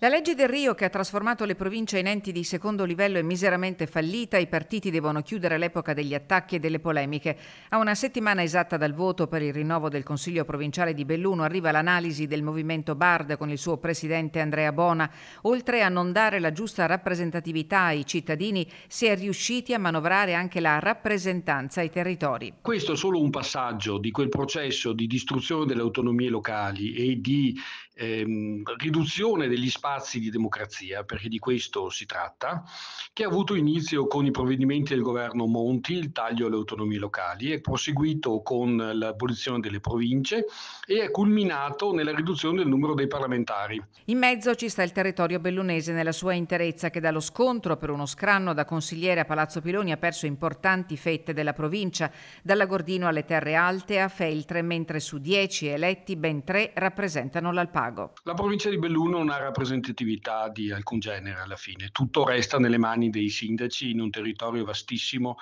La legge Delrio, che ha trasformato le province in enti di secondo livello, è miseramente fallita. I partiti devono chiudere l'epoca degli attacchi e delle polemiche. A una settimana esatta dal voto per il rinnovo del Consiglio Provinciale di Belluno arriva l'analisi del Movimento Bard con il suo presidente Andrea Bona. Oltre a non dare la giusta rappresentatività ai cittadini, si è riusciti a manovrare anche la rappresentanza ai territori. Questo è solo un passaggio di quel processo di distruzione delle autonomie locali e di riduzione degli spazi di democrazia, perché di questo si tratta, che ha avuto inizio con i provvedimenti del governo Monti, il taglio alle autonomie locali, è proseguito con l'abolizione delle province e è culminato nella riduzione del numero dei parlamentari. In mezzo ci sta il territorio bellunese nella sua interezza, che dallo scontro per uno scranno da consigliere a Palazzo Piloni ha perso importanti fette della provincia, dall'Agordino alle Terre Alte a Feltre, mentre su 10 eletti ben 3 rappresentano l'Alpago. La provincia di Belluno non ha rappresentatività di alcun genere alla fine. Tutto resta nelle mani dei sindaci in un territorio vastissimo,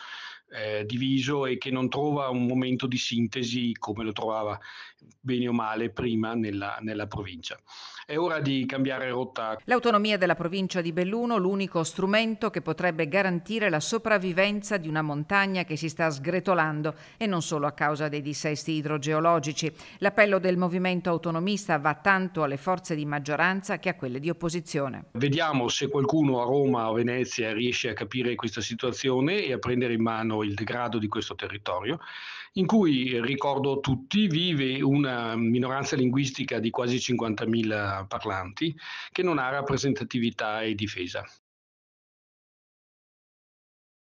diviso e che non trova un momento di sintesi come lo trovava bene o male prima nella provincia. È ora di cambiare rotta. L'autonomia della provincia di Belluno, l'unico strumento che potrebbe garantire la sopravvivenza di una montagna che si sta sgretolando, e non solo a causa dei dissesti idrogeologici. L'appello del movimento autonomista va tanto alle forze di maggioranza che a quelle di opposizione. Vediamo se qualcuno a Roma o a Venezia riesce a capire questa situazione e a prendere in mano il degrado di questo territorio, in cui, ricordo tutti, vive una minoranza linguistica di quasi 50.000 parlanti che non ha rappresentatività e difesa.